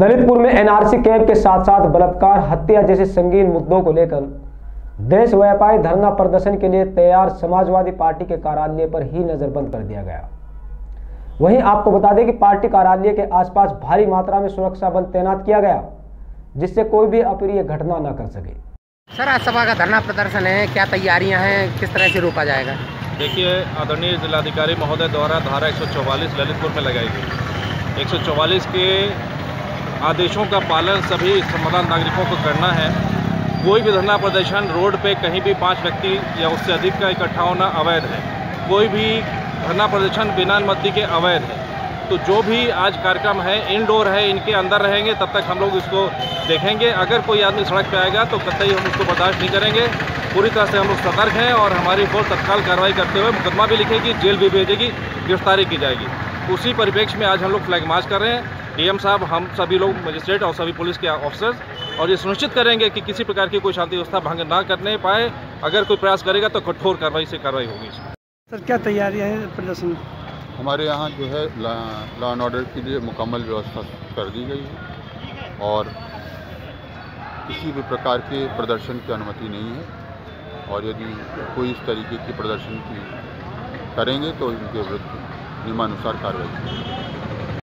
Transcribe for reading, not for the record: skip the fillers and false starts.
ललितपुर में एनआरसीकेव के साथ साथ बलात्कार, हत्या जैसे संगीन मुद्दों को लेकर देशव्यापी धरना प्रदर्शन के लिए तैयार समाजवादी पार्टी के कार्यालय पर ही नजरबंद कर दिया गया। वहीं आपको बता दें कि पार्टी कार्यालय के आसपास भारी मात्रा में सुरक्षा बल तैनात किया गया, जिससे कोई भी अप्रिय घटना न कर सके। सर, आज सभा का धरना प्रदर्शन है, क्या तैयारियां हैं, किस तरह से रोका जाएगा? देखिए, आदरणीय जिलाधिकारी महोदय द्वारा धारा 144 ललितपुर में लगाई गई 144 के आदेशों का पालन सभी संविधान नागरिकों को करना है। कोई भी धरना प्रदर्शन रोड पे कहीं भी 5 व्यक्ति या उससे अधिक का इकट्ठा होना अवैध है। कोई भी धरना प्रदर्शन बिना अनुमति के अवैध है। तो जो भी आज कार्यक्रम है, इनडोर है, इनके अंदर रहेंगे तब तक हम लोग इसको देखेंगे। अगर कोई आदमी सड़क पे आएगा तो कतई हम उसको बर्दाश्त नहीं करेंगे। पूरी तरह से हम लोग सतर्क हैं और हमारी फोर्स तत्काल कार्रवाई करते हुए मुकदमा भी लिखेगी, जेल भी भेजेगी, गिरफ्तारी की जाएगी। उसी परिप्रेक्ष्य में आज हम लोग फ्लैग मार्च कर रहे हैं। डीएम साहब, हम सभी लोग, मजिस्ट्रेट और सभी पुलिस के ऑफिसर्स, और ये सुनिश्चित करेंगे कि किसी प्रकार की कोई शांति व्यवस्था भंग ना करने पाए। अगर कोई प्रयास करेगा तो कठोर कार्रवाई से कार्रवाई होगी। सर, क्या तैयारियाँ हैं प्रदर्शन? हमारे यहाँ जो है लॉ एंड ऑर्डर के लिए मुकम्मल व्यवस्था कर दी गई है और किसी भी प्रकार के प्रदर्शन की अनुमति नहीं है। और यदि कोई इस तरीके की प्रदर्शन की करेंगे तो इनके विरुद्ध नियमानुसार कार्रवाई की जाएगी।